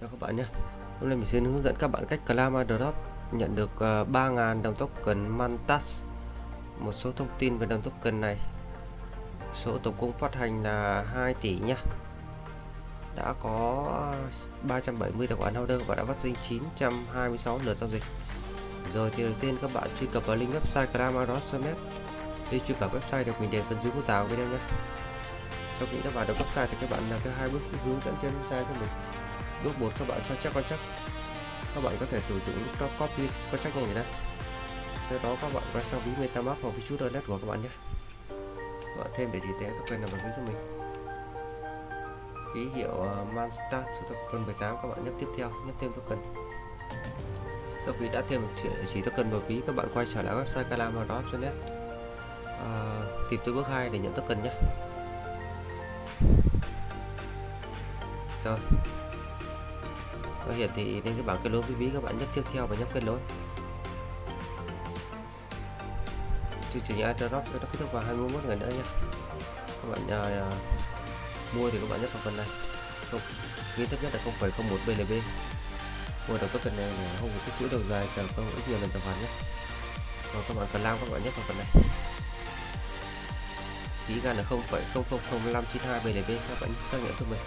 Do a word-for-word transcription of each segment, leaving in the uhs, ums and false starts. Chào các bạn nhé. Hôm nay mình xin hướng dẫn các bạn cách ClaimAirdrop nhận được uh, ba nghìn đồng token ManStar. Một số thông tin về đồng token này. Số tổng cung phát hành là hai tỷ nhá. Đã có ba trăm bảy mươi tài khoản holder và đã phát sinh chín trăm hai mươi sáu lượt giao dịch. Rồi thì đầu tiên các bạn truy cập vào link website Claim Airdrop chấm net. Đi truy cập website được mình để phần dưới mô tả của video nhé. Sau khi đã vào được website thì các bạn làm theo hai bước hướng dẫn trên website cho mình. Bước một, các bạn sao chép contract. Các bạn có thể sử dụng lúc đó copy contract này đây. Sau đó các bạn quay sang ví MetaMask hoặc ví chủ wallet của các bạn nhé. Các bạn thêm để chỉ thế token là bằng ví cho mình. Ký hiệu ManStar số token mười tám, các bạn nhấp tiếp theo, nhấp thêm token. Sau khi đã thêm địa chỉ token vào ví, các bạn quay trở lại website Claim Airdrop chấm net. À, tìm tới bước hai để nhận token nhé. Rồi. Nó hiển thị lên cái bảng kết nối với ví, các bạn nhấp tiếp theo và nhấp kết nối. Chương trình airdrop sẽ kết thúc vào hai mươi mốt ngày nữa nha. Các bạn uh, mua thì các bạn nhấp vào phần này. Không, nghĩa thấp nhất là không phẩy không một B N B. Mua đồng token này để không có cái chuỗi đầu dài chờ không ít nhiều lần tài khoản nhé. Còn các bạn cần làm, các bạn nhấp vào phần này. Phí gan là không phẩy không không không năm chín hai B N B, các bạn xác nhận cho mình.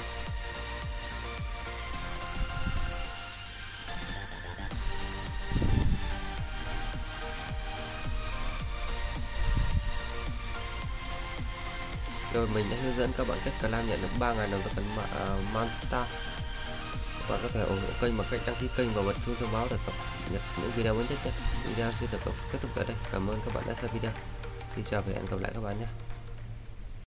Rồi mình đã hướng dẫn các bạn cách Claim nhận được ba nghìn đồng token uh, ManStar. Các bạn có thể ủng hộ kênh bằng cách đăng ký kênh và bật chuông thông báo để cập nhật những video mới nhất nhé. Video sẽ được kết thúc tại đây. Cảm ơn các bạn đã xem video. Xin chào và hẹn gặp lại các bạn nhé.